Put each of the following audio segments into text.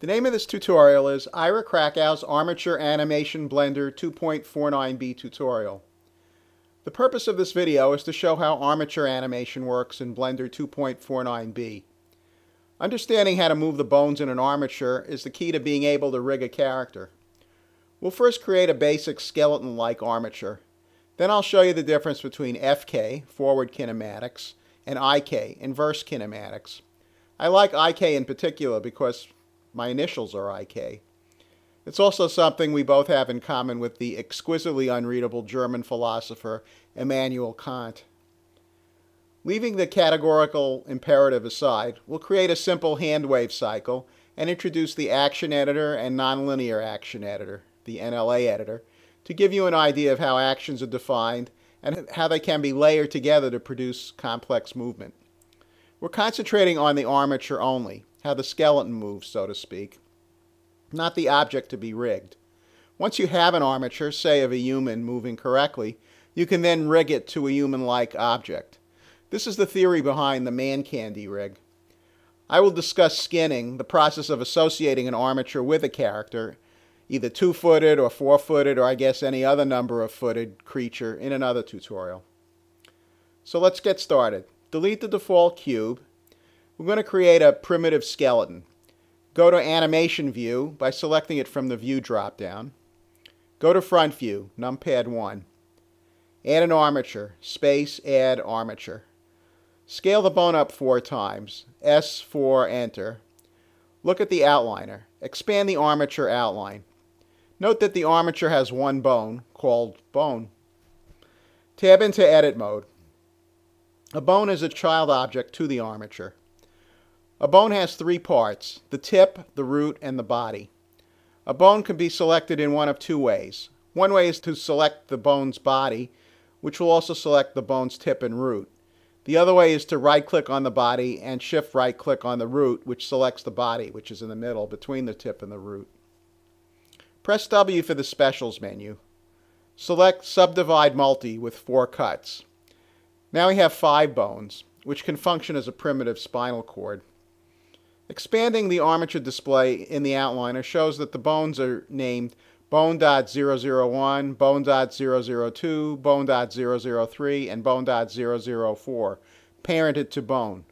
The name of this tutorial is Ira Krakow's Armature Animation Blender 2.49B Tutorial. The purpose of this video is to show how armature animation works in Blender 2.49B. Understanding how to move the bones in an armature is the key to being able to rig a character. We'll first create a basic skeleton-like armature. Then I'll show you the difference between FK, forward kinematics, and IK, inverse kinematics. I like IK in particular because my initials are IK. It's also something we both have in common with the exquisitely unreadable German philosopher Immanuel Kant. Leaving the categorical imperative aside, we'll create a simple hand-wave cycle and introduce the Action Editor and Non Linear Action Editor, the NLA editor, to give you an idea of how actions are defined and how they can be layered together to produce complex movement. We're concentrating on the armature only, how the skeleton moves, so to speak, not the object to be rigged. Once you have an armature, say of a human moving correctly, you can then rig it to a human-like object. This is the theory behind the ManCandy rig. I will discuss skinning, the process of associating an armature with a character, either two-footed or four-footed, or I guess any other number of footed creature, in another tutorial. So let's get started. Delete the default cube. We're going to create a primitive skeleton. Go to Animation View by selecting it from the View drop-down. Go to Front View, Numpad 1. Add an armature, space, add armature. Scale the bone up 4 times, S4, enter. Look at the outliner. Expand the armature outline. Note that the armature has one bone, called bone. Tab into edit mode. A bone is a child object to the armature. A bone has 3 parts, the tip, the root, and the body. A bone can be selected in one of 2 ways. One way is to select the bone's body, which will also select the bone's tip and root. The other way is to right-click on the body and shift right-click on the root, which selects the body, which is in the middle between the tip and the root. Press W for the Specials menu. Select Subdivide Multi with 4 cuts. Now we have 5 bones, which can function as a primitive spinal cord. Expanding the armature display in the outliner shows that the bones are named bone.001, bone.002, bone.003, and bone.004, parented to bone.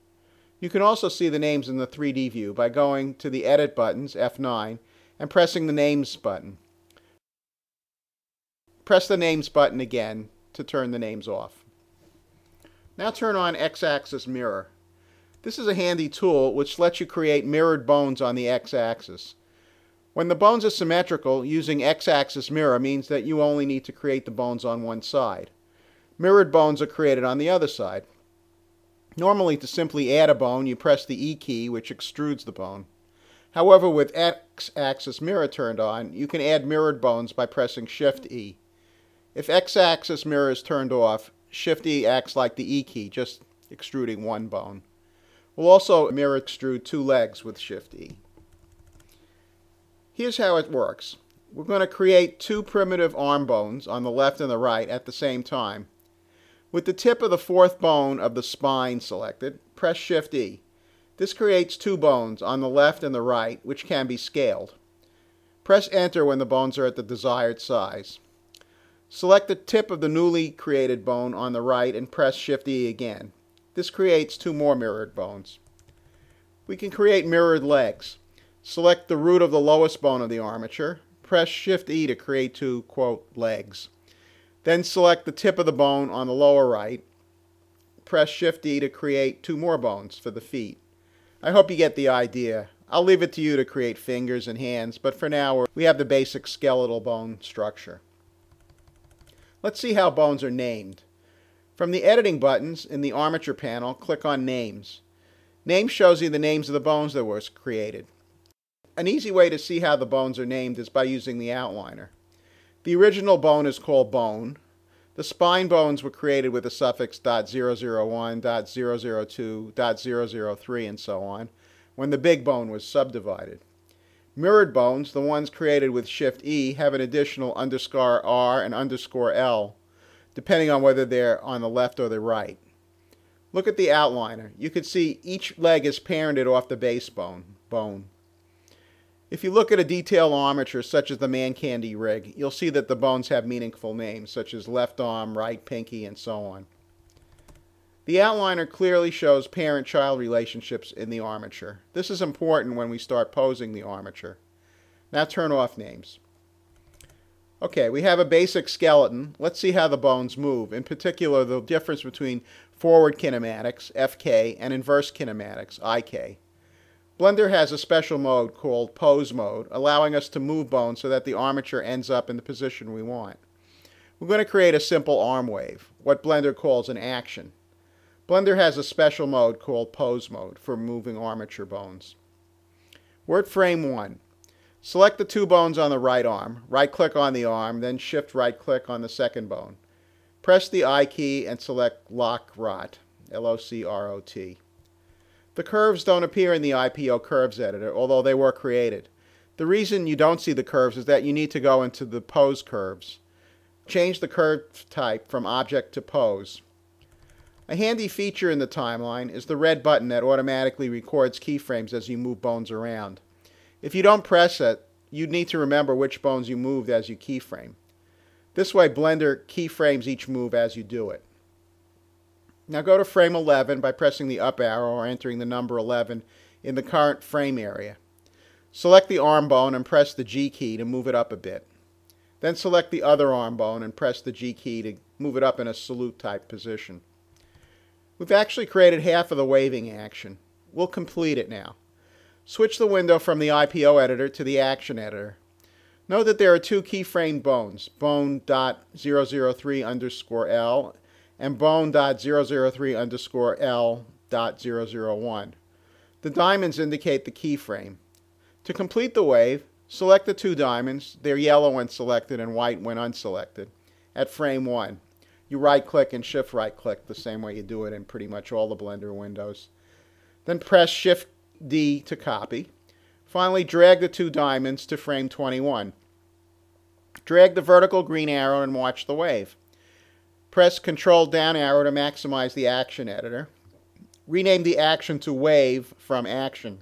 You can also see the names in the 3D view by going to the Edit buttons, F9, and pressing the Names button. Press the Names button again to turn the names off. Now turn on X-axis Mirror. This is a handy tool which lets you create mirrored bones on the X-axis. When the bones are symmetrical, using X-axis Mirror means that you only need to create the bones on one side. Mirrored bones are created on the other side. Normally, to simply add a bone, you press the E key, which extrudes the bone. However, with X-axis Mirror turned on, you can add mirrored bones by pressing Shift-E. If X-axis Mirror is turned off, Shift-E acts like the E key, just extruding one bone. We'll also mirror extrude 2 legs with Shift-E. Here's how it works. We're going to create 2 primitive arm bones on the left and the right at the same time. With the tip of the 4th bone of the spine selected, press Shift-E. This creates 2 bones on the left and the right, which can be scaled. Press Enter when the bones are at the desired size. Select the tip of the newly created bone on the right and press Shift-E again. This creates 2 more mirrored bones. We can create mirrored legs. Select the root of the lowest bone of the armature. Press Shift-E to create 2, quote, legs. Then select the tip of the bone on the lower right. Press Shift-E to create 2 more bones for the feet. I hope you get the idea. I'll leave it to you to create fingers and hands, but for now we have the basic skeletal bone structure. Let's see how bones are named. From the editing buttons in the armature panel, click on Names. Names shows you the names of the bones that were created. An easy way to see how the bones are named is by using the outliner. The original bone is called bone. The spine bones were created with the suffix .001, .002, .003, and so on, when the big bone was subdivided. Mirrored bones, the ones created with Shift-E, have an additional _R and _L, depending on whether they're on the left or the right. Look at the outliner. You can see each leg is parented off the base bone. If you look at a detail armature such as the ManCandy rig, you'll see that the bones have meaningful names such as left arm, right pinky, and so on. The outliner clearly shows parent-child relationships in the armature. This is important when we start posing the armature. Now turn off names. Okay, we have a basic skeleton. Let's see how the bones move, in particular the difference between forward kinematics, FK, and inverse kinematics, IK. Blender has a special mode called Pose Mode, allowing us to move bones so that the armature ends up in the position we want. We're going to create a simple arm wave, what Blender calls an action. Blender has a special mode called Pose Mode for moving armature bones. We're at frame 1. Select the two bones on the right arm, right-click on the arm, then shift right-click on the second bone. Press the I key and select Lock Rot, L-O-C-R-O-T. The curves don't appear in the IPO Curves Editor, although they were created. The reason you don't see the curves is that you need to go into the Pose Curves. Change the curve type from Object to Pose. A handy feature in the timeline is the red button that automatically records keyframes as you move bones around. If you don't press it, you'd need to remember which bones you moved as you keyframe. This way, Blender keyframes each move as you do it. Now go to frame 11 by pressing the up arrow or entering the number 11 in the current frame area. Select the arm bone and press the G key to move it up a bit. Then select the other arm bone and press the G key to move it up in a salute type position. We've actually created half of the waving action. We'll complete it now. Switch the window from the IPO editor to the action editor. Note that there are two keyframed bones, bone.003_L and bone.003_L.001. The diamonds indicate the keyframe. To complete the wave, select the two diamonds, they're yellow when selected and white when unselected, at frame 1. You right-click and shift right-click the same way you do it in pretty much all the Blender windows. Then press Shift D to copy. Finally, drag the two diamonds to frame 21. Drag the vertical green arrow and watch the wave. Press Control down arrow to maximize the action editor. Rename the action to Wave from Action.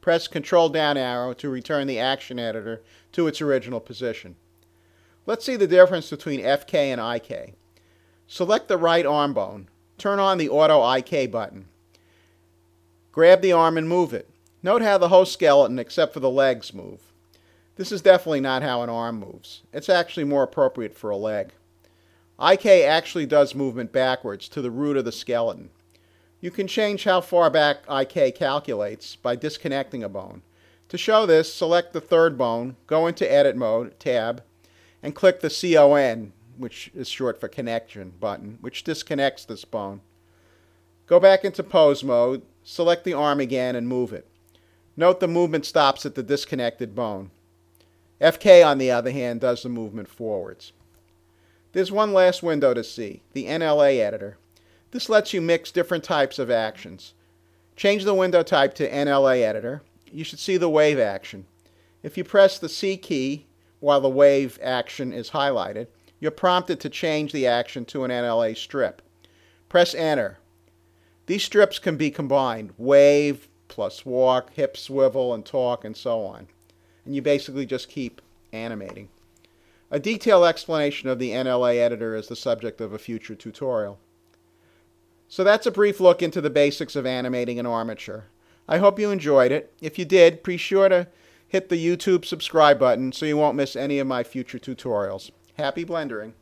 Press Control down arrow to return the action editor to its original position. Let's see the difference between FK and IK. Select the right arm bone. Turn on the Auto IK button. Grab the arm and move it. Note how the whole skeleton, except for the legs, move. This is definitely not how an arm moves. It's actually more appropriate for a leg. IK actually does movement backwards to the root of the skeleton. You can change how far back IK calculates by disconnecting a bone. To show this, select the third bone, go into Edit Mode, Tab, and click the CON, which is short for Connection button, which disconnects this bone. Go back into Pose Mode, select the arm again, and move it. Note the movement stops at the disconnected bone. FK, on the other hand, does the movement forwards. There's one last window to see, the NLA editor. This lets you mix different types of actions. Change the window type to NLA editor. You should see the wave action. If you press the C key while the wave action is highlighted, you're prompted to change the action to an NLA strip. Press Enter. These strips can be combined, wave plus walk, hip swivel, and talk, and so on. And you basically just keep animating. A detailed explanation of the NLA editor is the subject of a future tutorial. So that's a brief look into the basics of animating an armature. I hope you enjoyed it. If you did, be sure to hit the YouTube subscribe button so you won't miss any of my future tutorials. Happy blendering!